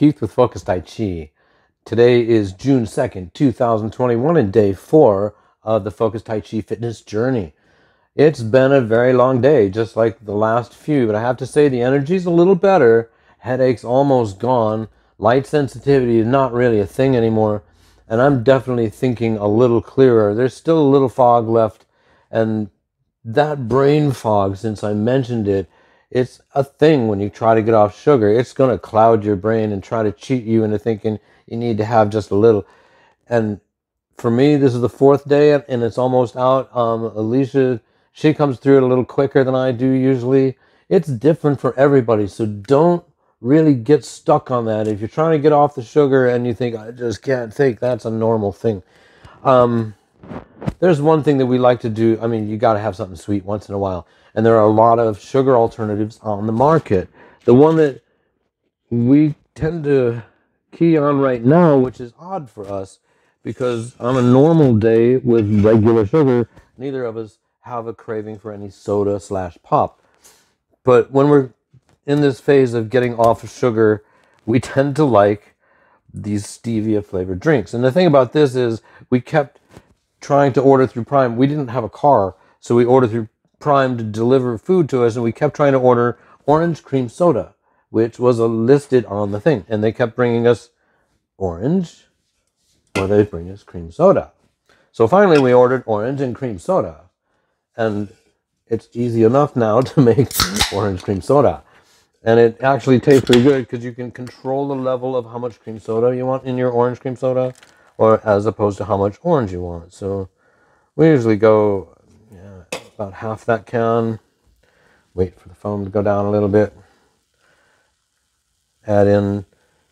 Keith with Focus Tai Chi. Today is June 2nd, 2021, and day 4 of the Focus Tai Chi fitness journey. It's been a very long day, just like the last few, but I have to say the energy's a little better. Headaches almost gone. Light sensitivity is not really a thing anymore, and I'm definitely thinking a little clearer. There's still a little fog left, and that brain fog, since I mentioned it, it's a thing. When you try to get off sugar, it's going to cloud your brain and try to cheat you into thinking you need to have just a little. And for me, this is the 4th day and it's almost out. Alicia, she comes through it a little quicker than I do usually. It's different for everybody, so don't really get stuck on that. If you're trying to get off the sugar and you think, I just can't think, that's a normal thing. There's one thing that we like to do. I mean, you got to have something sweet once in a while. And there are a lot of sugar alternatives on the market. The one that we tend to key on right now, which is odd for us, because on a normal day with regular sugar, neither of us have a craving for any soda/pop. But when we're in this phase of getting off of sugar, we tend to like these stevia flavored drinks. And the thing about this is we kept trying to order through Prime. We didn't have a car, so we ordered through Prime to deliver food to us, and we kept trying to order orange cream soda, which was listed on the thing, and they kept bringing us orange, or they bring us cream soda. So finally we ordered orange and cream soda, and it's easy enough now to make orange cream soda, and it actually tastes pretty good because you can control the level of how much cream soda you want in your orange cream soda, or as opposed to how much orange you want. So we usually go about half that can, wait for the foam to go down a little bit, add in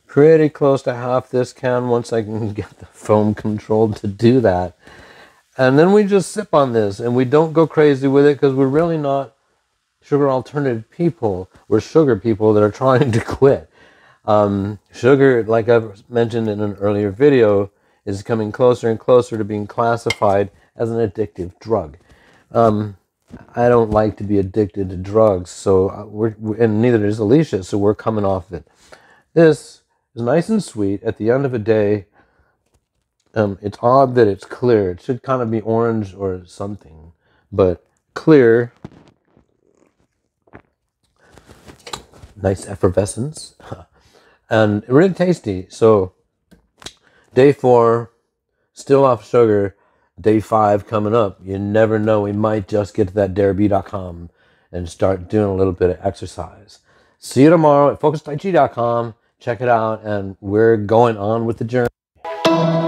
pretty close to half this can once I can get the foam controlled to do that. And then we just sip on this, and we don't go crazy with it because we're really not sugar alternative people. We're sugar people that are trying to quit. Sugar, like I've mentioned in an earlier video, is coming closer and closer to being classified as an addictive drug. I don't like to be addicted to drugs, so and neither does Alicia, so we're coming off of it. This is nice and sweet at the end of a day. It's odd that it's clear. It should kind of be orange or something, but clear. Nice effervescence. And really tasty. So day 4, still off sugar. Day 5 coming up. You never know, we might just get to that darebee.com and start doing a little bit of exercise. See you tomorrow at focustaichi.com. Check it out, and we're going on with the journey.